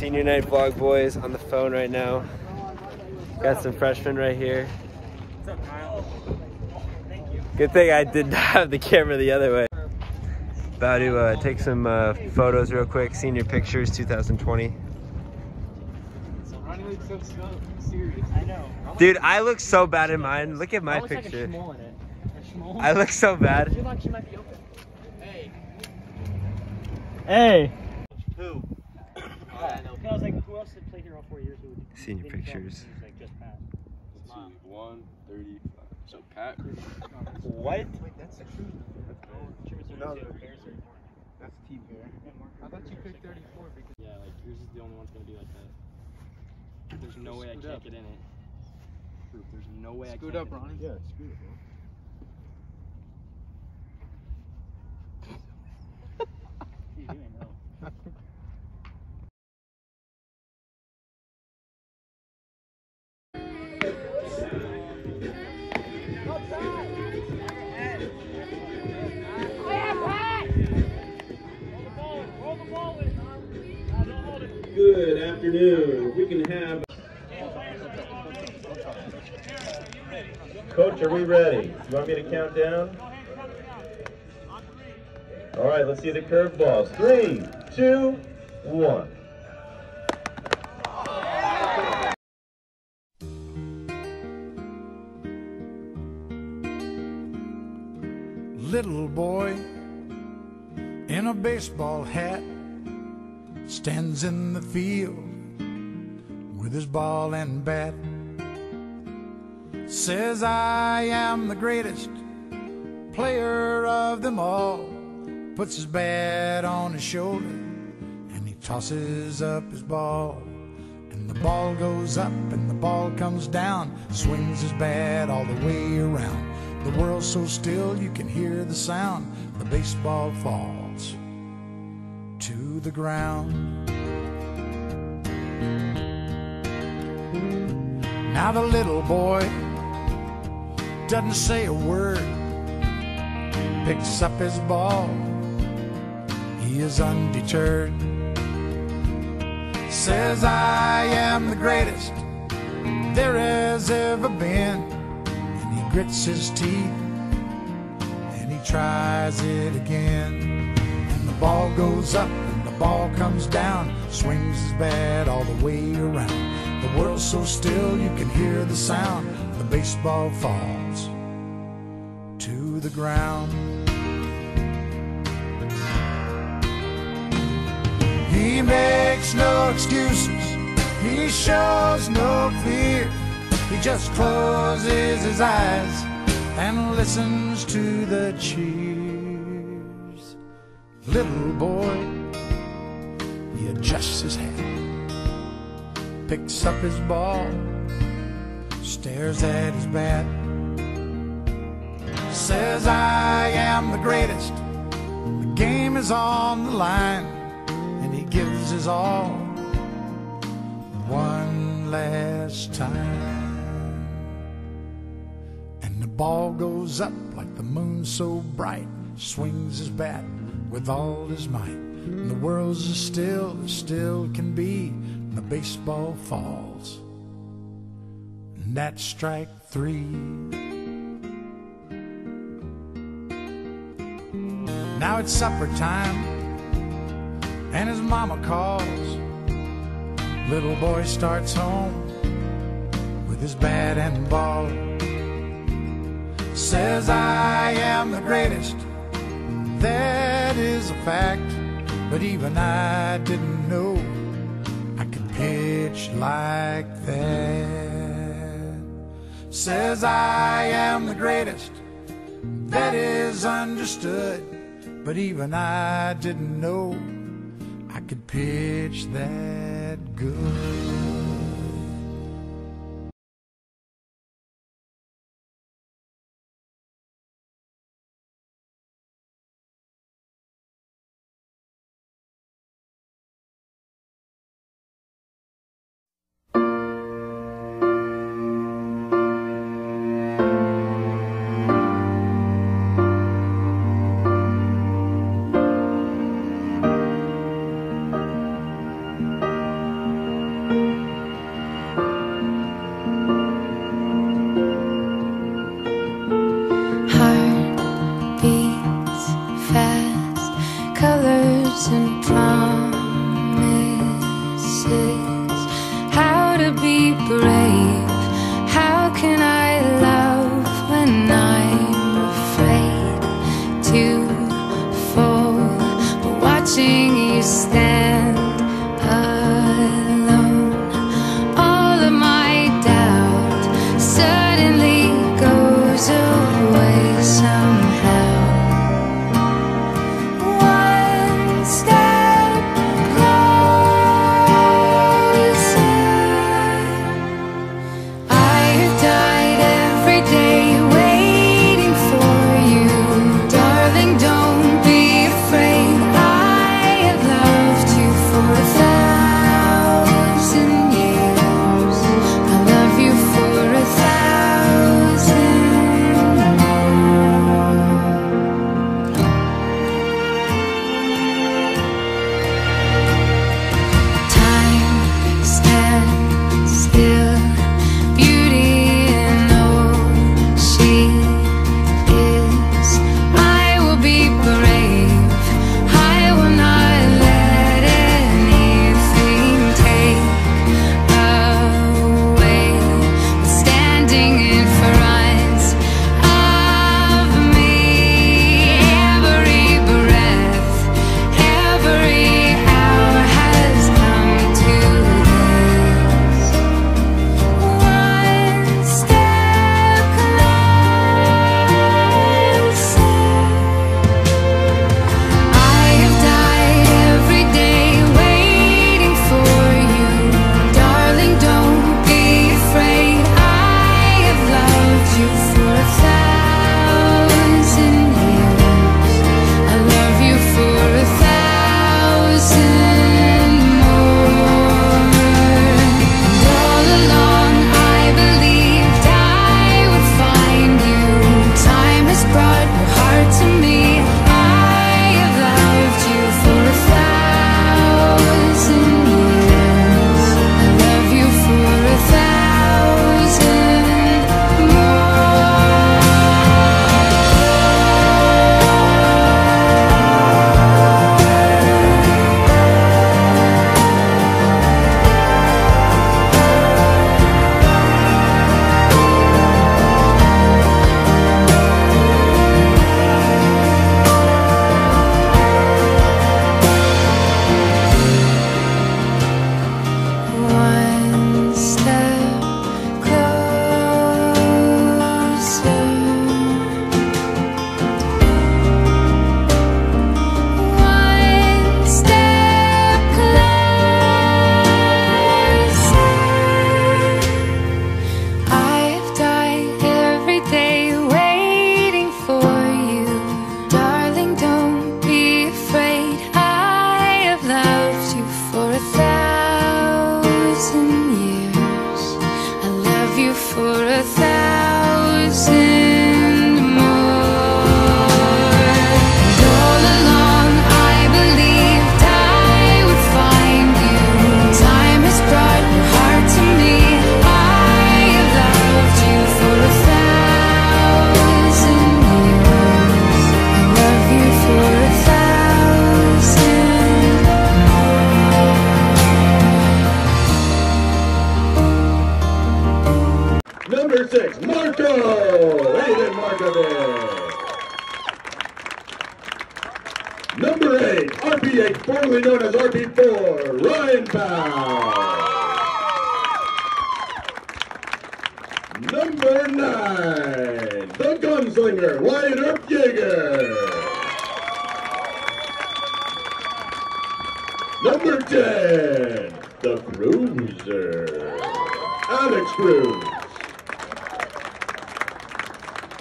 senior night vlog boys on the phone right now. Got some freshmen right here. What's up, Kyle? Thank you. Good thing I did not have the camera the other way. About to take some photos real quick. Senior pictures 2020. Dude, I look so bad in mine. Look at my picture. I look so bad. Hey. Who? I was like, who else had played here all 4 years? Senior pictures. Like just Pat. 135. So Pat. What? That's the truth. That's team here. I thought you picked 34 because yeah, like yours is the only one's gonna be like that. There's no way I can't get in it. There's no way I can't. Scoot up, Ronnie. Yeah, scoot up, bro. Good afternoon. We can have. Coach, are we ready? You want me to count down? All right, let's see the curveballs. 3, 2, 1. Little boy in a baseball hat stands in the field with his ball and bat. Says, I am the greatest player of them all. Puts his bat on his shoulder and he tosses up his ball. And the ball goes up and the ball comes down. Swings his bat all the way around. The world's so still you can hear the sound. The baseball falls to the ground. Now the little boy doesn't say a word. Picks up his ball, he is undeterred. Says, I am the greatest there has ever been. And he grits his teeth and he tries it again. Ball goes up and the ball comes down, swings his bat all the way around. The world's so still you can hear the sound. The baseball falls to the ground. He makes no excuses, he shows no fear. He just closes his eyes and listens to the cheer. Little boy, he adjusts his hat, picks up his ball, stares at his bat. Says, I am the greatest, the game is on the line. And he gives his all one last time. And the ball goes up like the moon so bright, swings his bat with all his might. And the world's as still as still can be. And the baseball falls, and that's strike 3. Now it's supper time, and his mama calls. Little boy starts home with his bat and ball. Says, I am the greatest, that is a fact. But even I didn't know I could pitch like that. Says, I am the greatest, that is understood. But even I didn't know I could pitch that good. 26, Marco Aiden Markovic. Number 8, RP8, formerly known as RP4, Ryan Powell. Number 9, the gunslinger, Wyatt Earp Yeager. Number 10, the cruiser, Alex Cruz.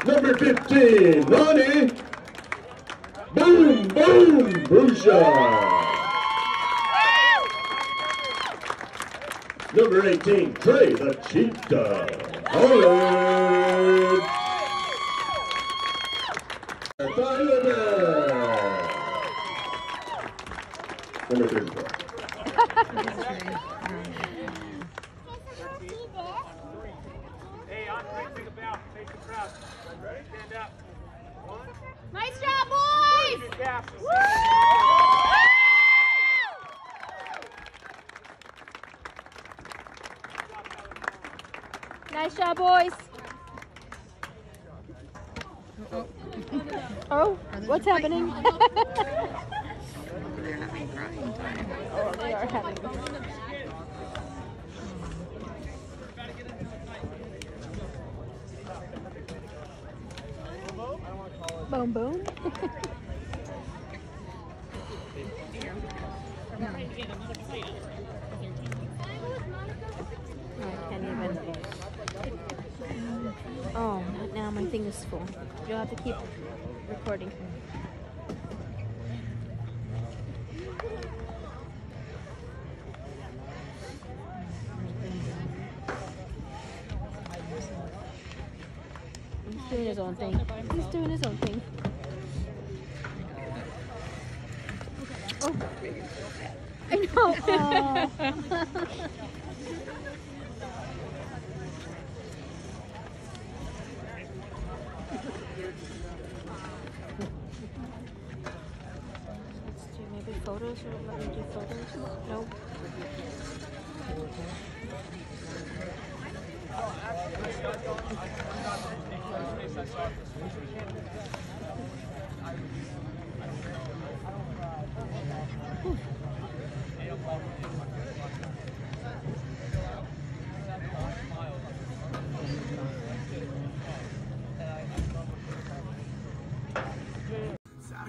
Number 15, Ronnie, Boom Boom Brucia. Number 18, Trey the Cheetah, Holland. Number 34. Hey, Andre, take a bow, take the crowd. Ready? Stand up. One. Nice job, boys! Woo! Nice job, boys. Oh, what's happening? Oh, they are having this. Boom, boom. I can't even. Oh, now my thing is full. You'll have to keep recording. He's doing his own thing. He's doing his own thing. Oh. I know. Let's do maybe photos, or let me do photos. Nope.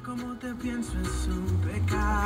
Como te pienso es un pecado.